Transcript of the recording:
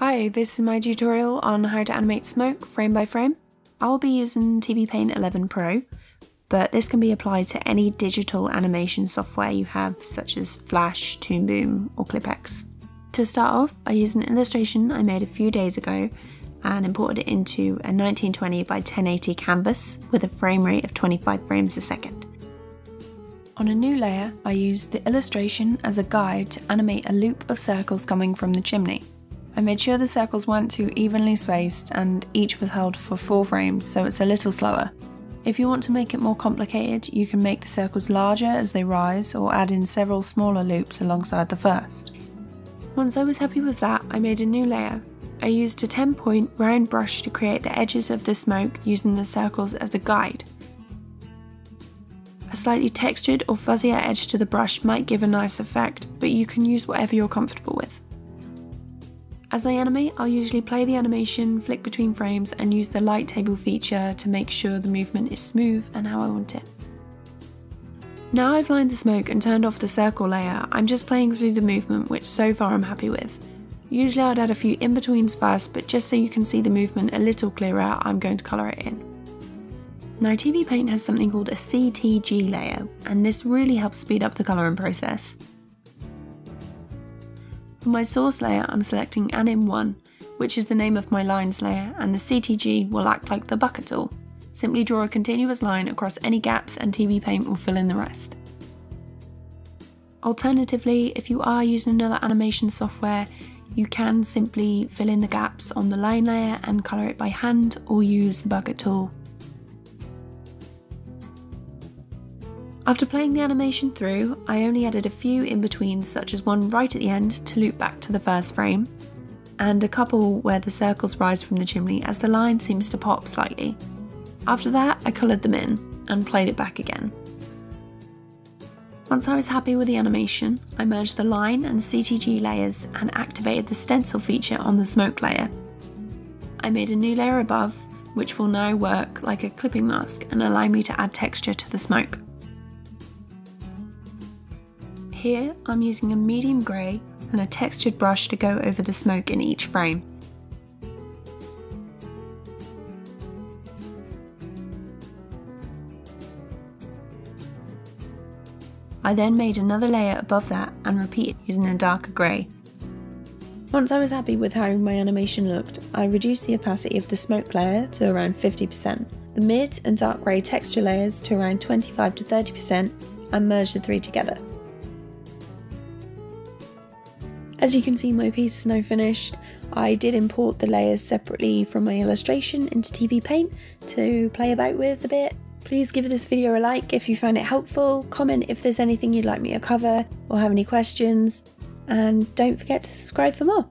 Hi, this is my tutorial on how to animate smoke frame by frame. I'll be using TVPaint 11 Pro, but this can be applied to any digital animation software you have, such as Flash, Toon Boom, or ClipX. To start off, I used an illustration I made a few days ago and imported it into a 1920 by 1080 canvas with a frame rate of 25 frames a second. On a new layer, I used the illustration as a guide to animate a loop of circles coming from the chimney. I made sure the circles weren't too evenly spaced and each was held for 4 frames, so it's a little slower. If you want to make it more complicated, you can make the circles larger as they rise or add in several smaller loops alongside the first. Once I was happy with that, I made a new layer. I used a 10-point round brush to create the edges of the smoke using the circles as a guide. A slightly textured or fuzzier edge to the brush might give a nice effect, but you can use whatever you're comfortable with. As I animate, I'll usually play the animation, flick between frames, and use the light table feature to make sure the movement is smooth and how I want it. Now I've lined the smoke and turned off the circle layer, I'm just playing through the movement, which so far I'm happy with. Usually I'd add a few in-betweens first, but just so you can see the movement a little clearer, I'm going to colour it in. Now TVPaint has something called a CTG layer, and this really helps speed up the colouring process. For my source layer, I'm selecting Anim1, which is the name of my lines layer, and the CTG will act like the bucket tool. Simply draw a continuous line across any gaps and TVPaint will fill in the rest. Alternatively, if you are using another animation software, you can simply fill in the gaps on the line layer and colour it by hand, or use the bucket tool. After playing the animation through, I only added a few in-betweens, such as one right at the end to loop back to the first frame, and a couple where the circles rise from the chimney as the line seems to pop slightly. After that, I coloured them in and played it back again. Once I was happy with the animation, I merged the line and CTG layers and activated the stencil feature on the smoke layer. I made a new layer above, which will now work like a clipping mask and allow me to add texture to the smoke. Here, I'm using a medium grey and a textured brush to go over the smoke in each frame. I then made another layer above that and repeated using a darker grey. Once I was happy with how my animation looked, I reduced the opacity of the smoke layer to around 50%, the mid and dark grey texture layers to around 25 to 30%, and merged the three together. As you can see, my piece is now finished. I did import the layers separately from my illustration into TVPaint to play about with a bit. Please give this video a like if you found it helpful, comment if there's anything you'd like me to cover or have any questions, and don't forget to subscribe for more.